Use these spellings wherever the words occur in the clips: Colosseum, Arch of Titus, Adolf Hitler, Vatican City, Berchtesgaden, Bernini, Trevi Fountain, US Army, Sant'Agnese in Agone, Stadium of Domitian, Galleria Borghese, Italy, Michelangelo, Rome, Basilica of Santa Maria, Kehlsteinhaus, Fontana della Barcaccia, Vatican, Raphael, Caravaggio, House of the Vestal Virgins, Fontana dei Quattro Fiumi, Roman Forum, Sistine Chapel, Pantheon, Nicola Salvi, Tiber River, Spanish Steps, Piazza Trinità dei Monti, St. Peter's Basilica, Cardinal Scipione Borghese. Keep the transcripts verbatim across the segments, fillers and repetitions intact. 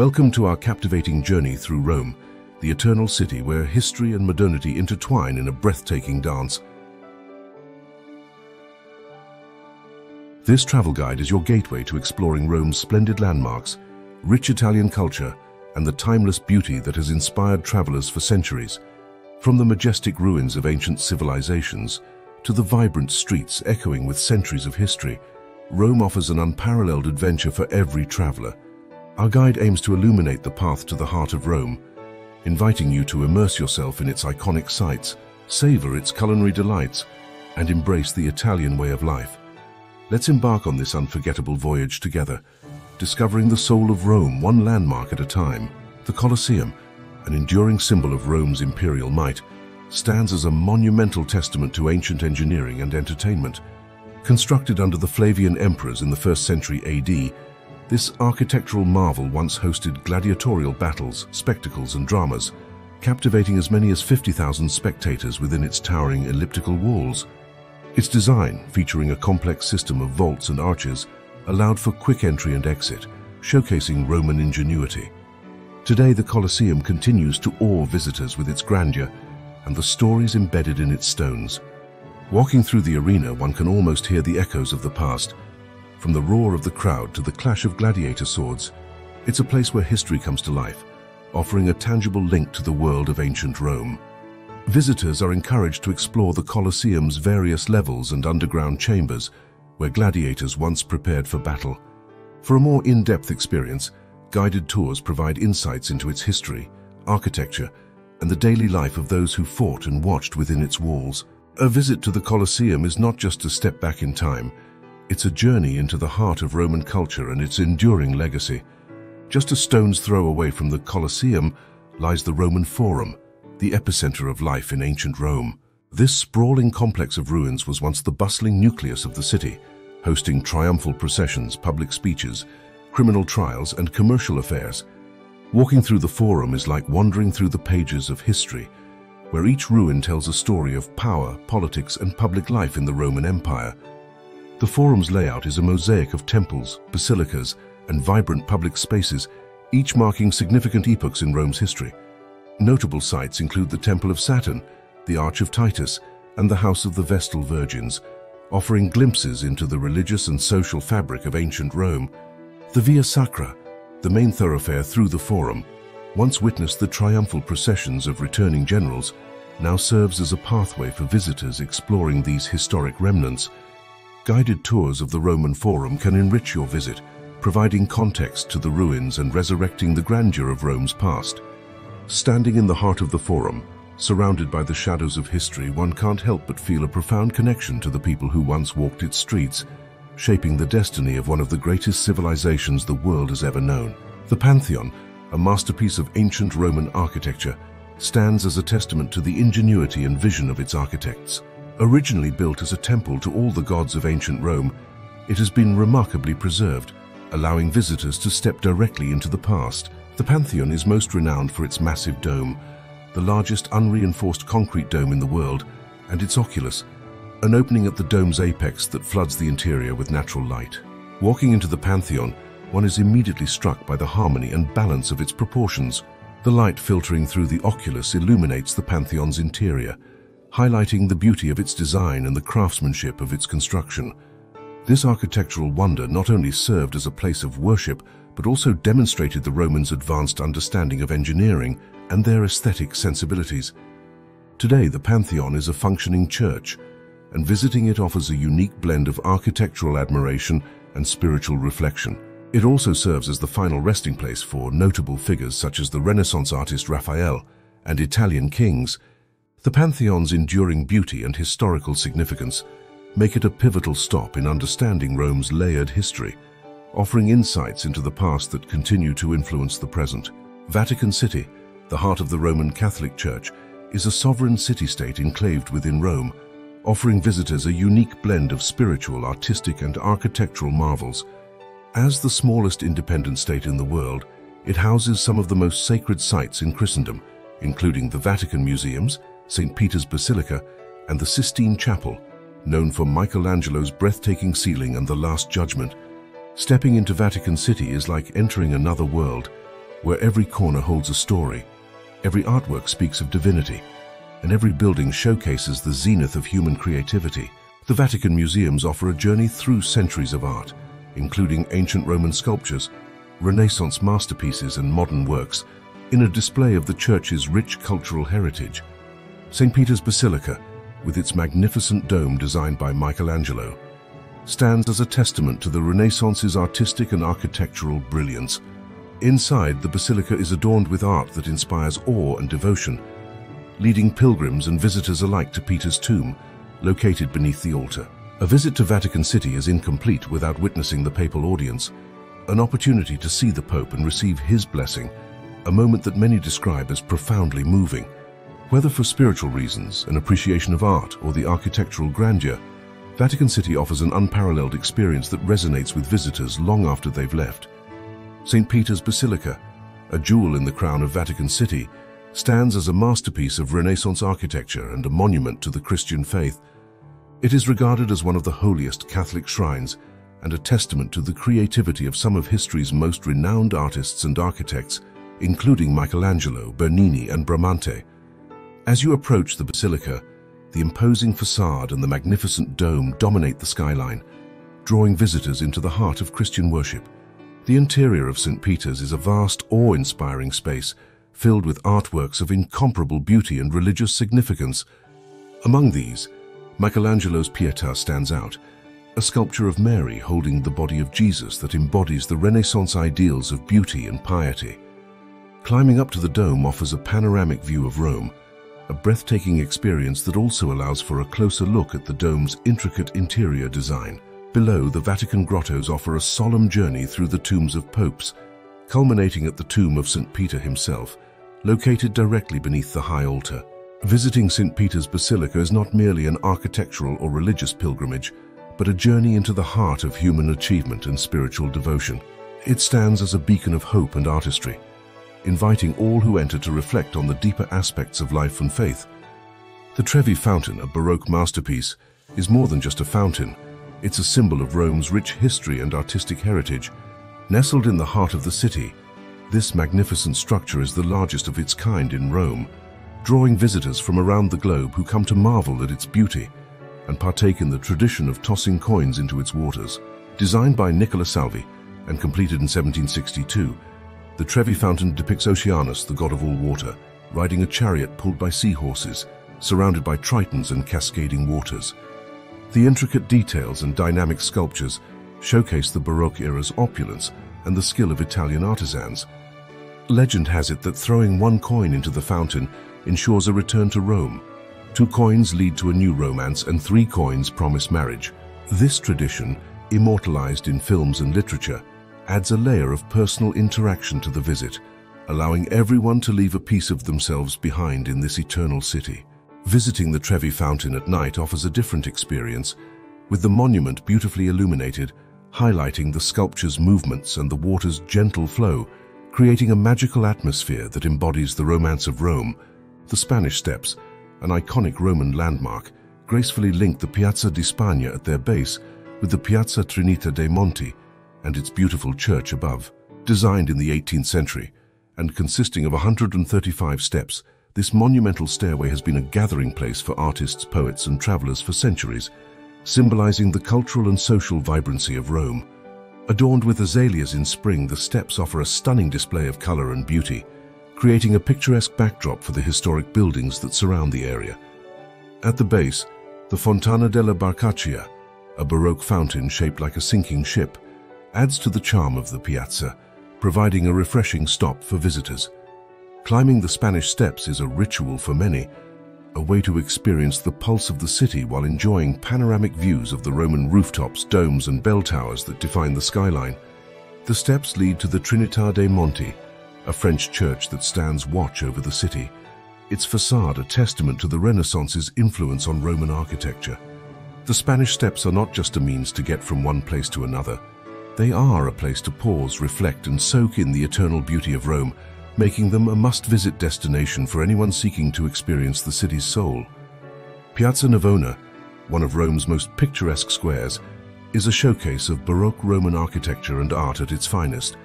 Welcome to our captivating journey through Rome, the eternal city where history and modernity intertwine in a breathtaking dance. This travel guide is your gateway to exploring Rome's splendid landmarks, rich Italian culture, and the timeless beauty that has inspired travelers for centuries. From the majestic ruins of ancient civilizations to the vibrant streets echoing with centuries of history, Rome offers an unparalleled adventure for every traveler. Our guide aims to illuminate the path to the heart of Rome, inviting you to immerse yourself in its iconic sights, savor its culinary delights, and embrace the Italian way of life. Let's embark on this unforgettable voyage together, discovering the soul of Rome one landmark at a time. The Colosseum, an enduring symbol of Rome's imperial might, stands as a monumental testament to ancient engineering and entertainment. Constructed under the Flavian emperors in the first century A D, this architectural marvel once hosted gladiatorial battles, spectacles and dramas, captivating as many as fifty thousand spectators within its towering elliptical walls. Its design, featuring a complex system of vaults and arches, allowed for quick entry and exit, showcasing Roman ingenuity. Today, the Colosseum continues to awe visitors with its grandeur and the stories embedded in its stones. Walking through the arena, one can almost hear the echoes of the past, from the roar of the crowd to the clash of gladiator swords. It's a place where history comes to life, offering a tangible link to the world of ancient Rome. Visitors are encouraged to explore the Colosseum's various levels and underground chambers, where gladiators once prepared for battle. For a more in-depth experience, guided tours provide insights into its history, architecture, and the daily life of those who fought and watched within its walls. A visit to the Colosseum is not just a step back in time, it's a journey into the heart of Roman culture and its enduring legacy. Just a stone's throw away from the Colosseum lies the Roman Forum, the epicenter of life in ancient Rome. This sprawling complex of ruins was once the bustling nucleus of the city, hosting triumphal processions, public speeches, criminal trials, and commercial affairs. Walking through the Forum is like wandering through the pages of history, where each ruin tells a story of power, politics, and public life in the Roman Empire. The Forum's layout is a mosaic of temples, basilicas, and vibrant public spaces, each marking significant epochs in Rome's history. Notable sites include the Temple of Saturn, the Arch of Titus, and the House of the Vestal Virgins, offering glimpses into the religious and social fabric of ancient Rome. The Via Sacra, the main thoroughfare through the Forum, once witnessed the triumphal processions of returning generals, now serves as a pathway for visitors exploring these historic remnants. Guided tours of the Roman Forum can enrich your visit, providing context to the ruins and resurrecting the grandeur of Rome's past. Standing in the heart of the Forum, surrounded by the shadows of history, one can't help but feel a profound connection to the people who once walked its streets, shaping the destiny of one of the greatest civilizations the world has ever known. The Pantheon, a masterpiece of ancient Roman architecture, stands as a testament to the ingenuity and vision of its architects. Originally built as a temple to all the gods of ancient Rome, it has been remarkably preserved, allowing visitors to step directly into the past. The Pantheon is most renowned for its massive dome, the largest unreinforced concrete dome in the world, and its oculus, an opening at the dome's apex that floods the interior with natural light. Walking into the Pantheon, one is immediately struck by the harmony and balance of its proportions. The light filtering through the oculus illuminates the Pantheon's interior, highlighting the beauty of its design and the craftsmanship of its construction. This architectural wonder not only served as a place of worship, but also demonstrated the Romans' advanced understanding of engineering and their aesthetic sensibilities. Today, the Pantheon is a functioning church, and visiting it offers a unique blend of architectural admiration and spiritual reflection. It also serves as the final resting place for notable figures such as the Renaissance artist Raphael and Italian kings. The Pantheon's enduring beauty and historical significance make it a pivotal stop in understanding Rome's layered history, offering insights into the past that continue to influence the present. Vatican City, the heart of the Roman Catholic Church, is a sovereign city-state enclaved within Rome, offering visitors a unique blend of spiritual, artistic, and architectural marvels. As the smallest independent state in the world, it houses some of the most sacred sites in Christendom, including the Vatican Museums, Saint Peter's Basilica, and the Sistine Chapel, known for Michelangelo's breathtaking ceiling and the Last Judgment. Stepping into Vatican City is like entering another world, where every corner holds a story, every artwork speaks of divinity, and every building showcases the zenith of human creativity. The Vatican museums offer a journey through centuries of art, including ancient Roman sculptures, Renaissance masterpieces and modern works, in a display of the church's rich cultural heritage. Saint Peter's Basilica, with its magnificent dome designed by Michelangelo, stands as a testament to the Renaissance's artistic and architectural brilliance. Inside, the basilica is adorned with art that inspires awe and devotion, leading pilgrims and visitors alike to Peter's tomb, located beneath the altar. A visit to Vatican City is incomplete without witnessing the papal audience, an opportunity to see the Pope and receive his blessing, a moment that many describe as profoundly moving. Whether for spiritual reasons, an appreciation of art, or the architectural grandeur, Vatican City offers an unparalleled experience that resonates with visitors long after they've left. Saint Peter's Basilica, a jewel in the crown of Vatican City, stands as a masterpiece of Renaissance architecture and a monument to the Christian faith. It is regarded as one of the holiest Catholic shrines and a testament to the creativity of some of history's most renowned artists and architects, including Michelangelo, Bernini, and Bramante. As you approach the basilica, the imposing facade and the magnificent dome dominate the skyline, drawing visitors into the heart of Christian worship. The interior of Saint Peter's is a vast, awe-inspiring space filled with artworks of incomparable beauty and religious significance. Among these, Michelangelo's Pietà stands out, a sculpture of Mary holding the body of Jesus that embodies the Renaissance ideals of beauty and piety. Climbing up to the dome offers a panoramic view of Rome, a breathtaking experience that also allows for a closer look at the dome's intricate interior design. Below, the Vatican grottos offer a solemn journey through the tombs of popes, culminating at the tomb of Saint Peter himself, located directly beneath the high altar. Visiting Saint Peter's Basilica is not merely an architectural or religious pilgrimage, but a journey into the heart of human achievement and spiritual devotion. It stands as a beacon of hope and artistry, inviting all who enter to reflect on the deeper aspects of life and faith. The Trevi Fountain, a Baroque masterpiece, is more than just a fountain. It's a symbol of Rome's rich history and artistic heritage. Nestled in the heart of the city, this magnificent structure is the largest of its kind in Rome, drawing visitors from around the globe who come to marvel at its beauty and partake in the tradition of tossing coins into its waters. Designed by Nicola Salvi and completed in seventeen sixty-two, the Trevi Fountain depicts Oceanus, the god of all water, riding a chariot pulled by seahorses, surrounded by tritons and cascading waters. The intricate details and dynamic sculptures showcase the Baroque era's opulence and the skill of Italian artisans. Legend has it that throwing one coin into the fountain ensures a return to Rome. Two coins lead to a new romance, and three coins promise marriage. This tradition, immortalized in films and literature, adds a layer of personal interaction to the visit, allowing everyone to leave a piece of themselves behind in this eternal city. Visiting the Trevi Fountain at night offers a different experience, with the monument beautifully illuminated, highlighting the sculpture's movements and the water's gentle flow, creating a magical atmosphere that embodies the romance of Rome. The Spanish Steps, an iconic Roman landmark, gracefully link the Piazza di Spagna at their base with the Piazza Trinità dei Monti and its beautiful church above. Designed in the eighteenth century and consisting of one hundred thirty-five steps, this monumental stairway has been a gathering place for artists, poets, and travelers for centuries, symbolizing the cultural and social vibrancy of Rome. Adorned with azaleas in spring, the steps offer a stunning display of color and beauty, creating a picturesque backdrop for the historic buildings that surround the area. At the base, the Fontana della Barcaccia, a Baroque fountain shaped like a sinking ship, adds to the charm of the piazza, providing a refreshing stop for visitors. Climbing the Spanish Steps is a ritual for many, a way to experience the pulse of the city while enjoying panoramic views of the Roman rooftops, domes, and bell towers that define the skyline. The steps lead to the Trinità dei Monti, a French church that stands watch over the city, its facade a testament to the Renaissance's influence on Roman architecture. The Spanish Steps are not just a means to get from one place to another. They are a place to pause, reflect, and soak in the eternal beauty of Rome, making them a must-visit destination for anyone seeking to experience the city's soul. Piazza Navona, one of Rome's most picturesque squares, is a showcase of Baroque Roman architecture and art at its finest.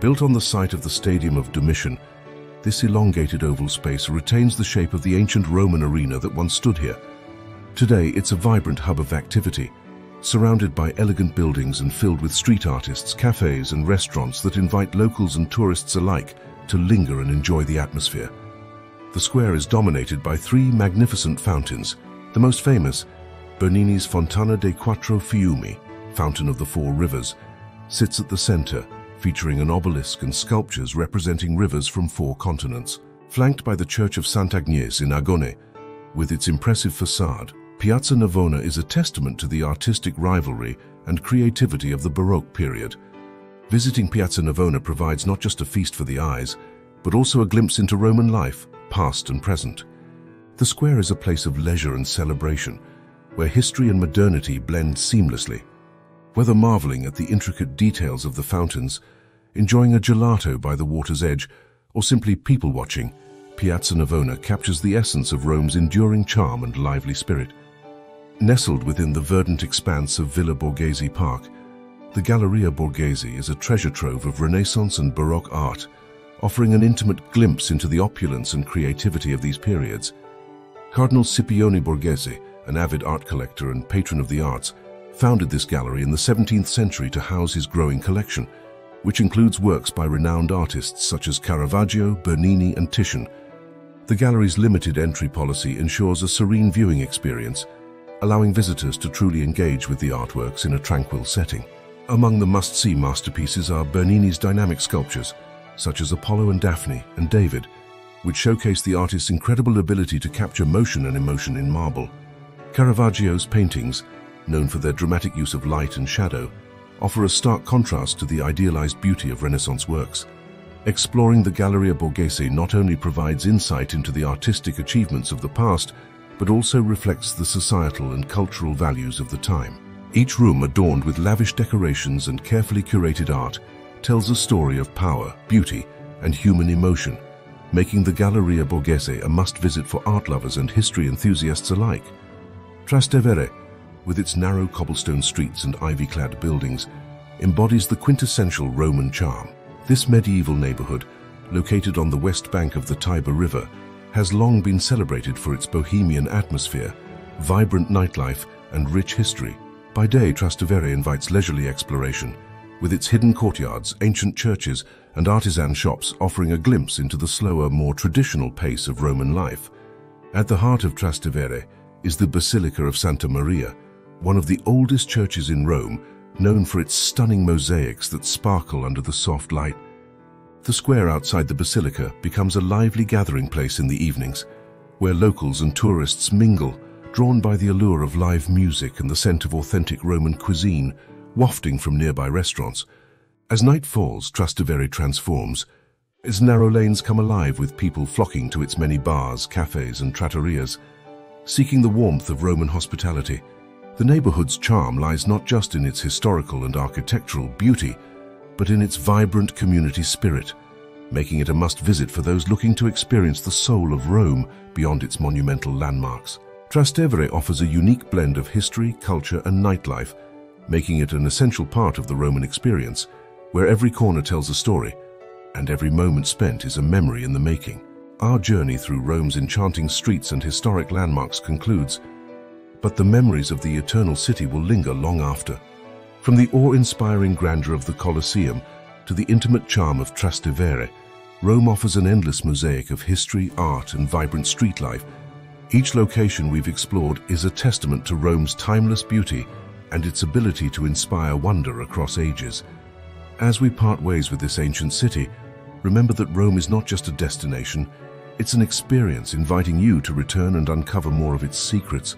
Built on the site of the Stadium of Domitian, this elongated oval space retains the shape of the ancient Roman arena that once stood here. Today, it's a vibrant hub of activity, surrounded by elegant buildings and filled with street artists, cafes and restaurants that invite locals and tourists alike to linger and enjoy the atmosphere. The square is dominated by three magnificent fountains, the most famous, Bernini's Fontana dei Quattro Fiumi, Fountain of the Four Rivers, sits at the center, featuring an obelisk and sculptures representing rivers from four continents. Flanked by the Church of Sant'Agnese in Agone, with its impressive facade, Piazza Navona is a testament to the artistic rivalry and creativity of the Baroque period. Visiting Piazza Navona provides not just a feast for the eyes, but also a glimpse into Roman life, past and present. The square is a place of leisure and celebration, where history and modernity blend seamlessly. Whether marveling at the intricate details of the fountains, enjoying a gelato by the water's edge, or simply people-watching, Piazza Navona captures the essence of Rome's enduring charm and lively spirit. Nestled within the verdant expanse of Villa Borghese Park, the Galleria Borghese is a treasure trove of Renaissance and Baroque art, offering an intimate glimpse into the opulence and creativity of these periods. Cardinal Scipione Borghese, an avid art collector and patron of the arts, founded this gallery in the seventeenth century to house his growing collection, which includes works by renowned artists such as Caravaggio, Bernini, and Titian. The gallery's limited entry policy ensures a serene viewing experience, allowing visitors to truly engage with the artworks in a tranquil setting. Among the must-see masterpieces are Bernini's dynamic sculptures, such as Apollo and Daphne and David, which showcase the artist's incredible ability to capture motion and emotion in marble. Caravaggio's paintings, known for their dramatic use of light and shadow, offer a stark contrast to the idealized beauty of Renaissance works. Exploring the Galleria Borghese not only provides insight into the artistic achievements of the past, but also reflects the societal and cultural values of the time. Each room, adorned with lavish decorations and carefully curated art, tells a story of power, beauty, and human emotion, making the Galleria Borghese a must-visit for art lovers and history enthusiasts alike. Trastevere, with its narrow cobblestone streets and ivy-clad buildings, embodies the quintessential Roman charm. This medieval neighborhood, located on the west bank of the Tiber River, has long been celebrated for its bohemian atmosphere, vibrant nightlife, and rich history. By day, Trastevere invites leisurely exploration, with its hidden courtyards, ancient churches, and artisan shops offering a glimpse into the slower, more traditional pace of Roman life. At the heart of Trastevere is the Basilica of Santa Maria, one of the oldest churches in Rome, known for its stunning mosaics that sparkle under the soft light. The square outside the basilica becomes a lively gathering place in the evenings, where locals and tourists mingle, drawn by the allure of live music and the scent of authentic Roman cuisine, wafting from nearby restaurants. As night falls, Trastevere transforms. Its narrow lanes come alive with people flocking to its many bars, cafes, and trattorias, seeking the warmth of Roman hospitality. The neighborhood's charm lies not just in its historical and architectural beauty, but in its vibrant community spirit, making it a must-visit for those looking to experience the soul of Rome beyond its monumental landmarks. Trastevere offers a unique blend of history, culture, and nightlife, making it an essential part of the Roman experience, where every corner tells a story, and every moment spent is a memory in the making. Our journey through Rome's enchanting streets and historic landmarks concludes, but the memories of the eternal city will linger long after. From the awe-inspiring grandeur of the Colosseum to the intimate charm of Trastevere, Rome offers an endless mosaic of history, art, and vibrant street life. Each location we've explored is a testament to Rome's timeless beauty and its ability to inspire wonder across ages. As we part ways with this ancient city, remember that Rome is not just a destination, it's an experience inviting you to return and uncover more of its secrets.